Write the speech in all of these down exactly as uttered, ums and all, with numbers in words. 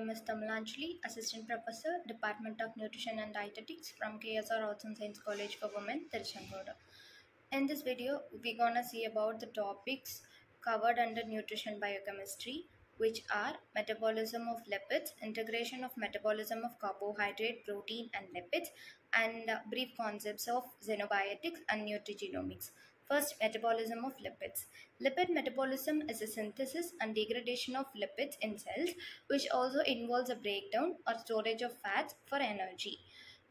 M S Tamilanchini, Assistant Professor, Department of Nutrition and Dietetics from K S R Arts and Science College for Women, Tiruchengode. In this video, we're gonna see about the topics covered under nutrition biochemistry, which are metabolism of lipids, integration of metabolism of carbohydrate, protein and lipids, and brief concepts of xenobiotics and nutrigenomics. First, metabolism of lipids. Lipid metabolism is a synthesis and degradation of lipids in cells, which also involves a breakdown or storage of fats for energy.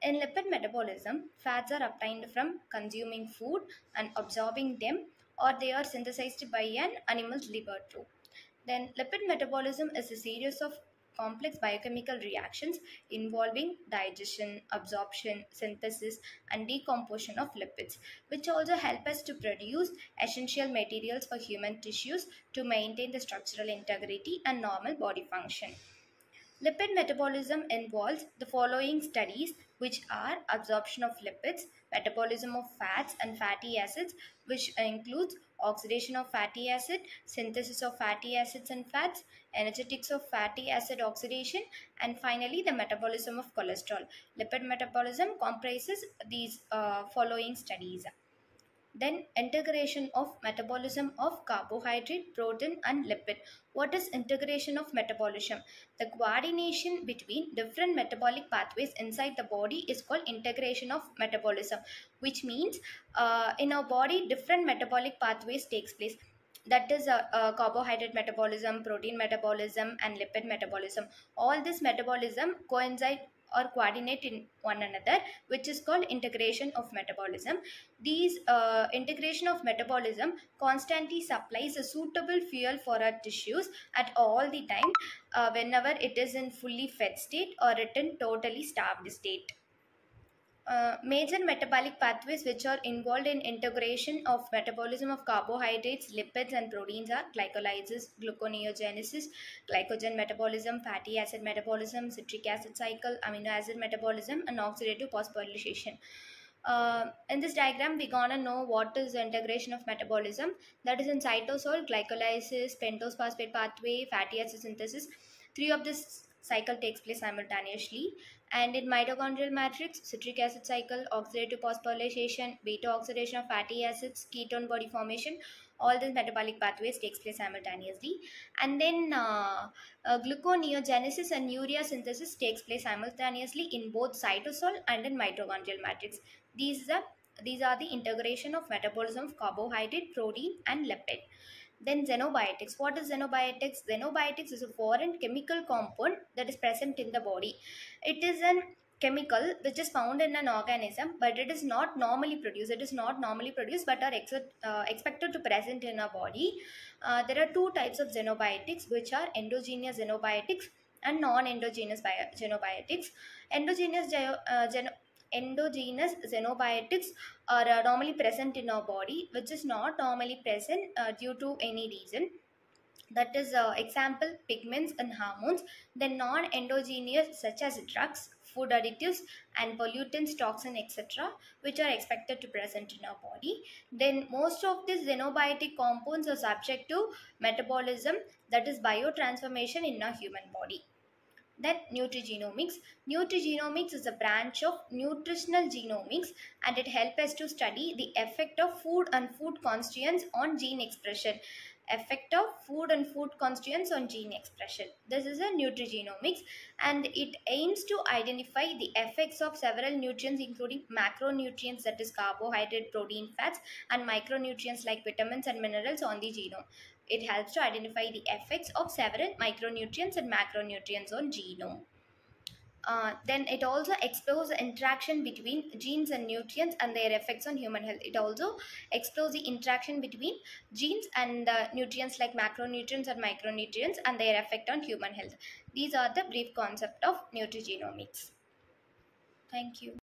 In lipid metabolism, fats are obtained from consuming food and absorbing them, or they are synthesized by an animal's liver too. Then, lipid metabolism is a series of complex biochemical reactions involving digestion, absorption, synthesis, and decomposition of lipids, which also help us to produce essential materials for human tissues to maintain the structural integrity and normal body function. Lipid metabolism involves the following studies, which are absorption of lipids, metabolism of fats and fatty acids, which includes oxidation of fatty acid, synthesis of fatty acids and fats, energetics of fatty acid oxidation, and finally the metabolism of cholesterol. Lipid metabolism comprises these uh, following studies. Then, integration of metabolism of carbohydrate, protein and lipid. What is integration of metabolism? The coordination between different metabolic pathways inside the body is called integration of metabolism, which means uh, in our body different metabolic pathways takes place. That is uh, uh, carbohydrate metabolism, protein metabolism and lipid metabolism. All this metabolism coincide or coordinate in one another, which is called integration of metabolism. These uh, integration of metabolism constantly supplies a suitable fuel for our tissues at all the time, uh, whenever it is in fully fed state or it in totally starved state. Uh, major metabolic pathways which are involved in integration of metabolism of carbohydrates, lipids and proteins are glycolysis, gluconeogenesis, glycogen metabolism, fatty acid metabolism, citric acid cycle, amino acid metabolism and oxidative phosphorylation. Uh, in this diagram, we're gonna know what is the integration of metabolism. That is in cytosol, glycolysis, pentose phosphate pathway, fatty acid synthesis. Three of these cycle takes place simultaneously, and in mitochondrial matrix, citric acid cycle, oxidative phosphorylation, beta oxidation of fatty acids, ketone body formation, all these metabolic pathways takes place simultaneously. And then uh, uh, gluconeogenesis and urea synthesis takes place simultaneously in both cytosol and in mitochondrial matrix. These are, these are the integration of metabolism of carbohydrate, protein and lipid. Then xenobiotics. What is xenobiotics? Xenobiotics is a foreign chemical compound that is present in the body. It is a chemical which is found in an organism, but it is not normally produced. It is not normally produced but are ex uh, expected to present in our body. Uh, there are two types of xenobiotics, which are endogenous xenobiotics and non-endogenous xenobiotics. Endogenous uh, xenobiotics. Endogenous xenobiotics are uh, normally present in our body, which is not normally present uh, due to any reason. That is, uh, example, pigments and hormones. Then non-endogenous, such as drugs, food additives and pollutants, toxin, et cetera, which are expected to present in our body. Then most of these xenobiotic compounds are subject to metabolism, that is biotransformation in our human body. Then nutrigenomics. Nutrigenomics is a branch of nutritional genomics, and it helps us to study the effect of food and food constituents on gene expression. Effect of food and food constituents on gene expression. This is a nutrigenomics, and it aims to identify the effects of several nutrients, including macronutrients, that is carbohydrate, protein, fats, and micronutrients like vitamins and minerals on the genome. It helps to identify the effects of several micronutrients and macronutrients on genome. Uh, then it also explores the interaction between genes and nutrients and their effects on human health. It also explores the interaction between genes and uh, nutrients like macronutrients and micronutrients and their effect on human health. These are the brief concept of nutrigenomics. Thank you.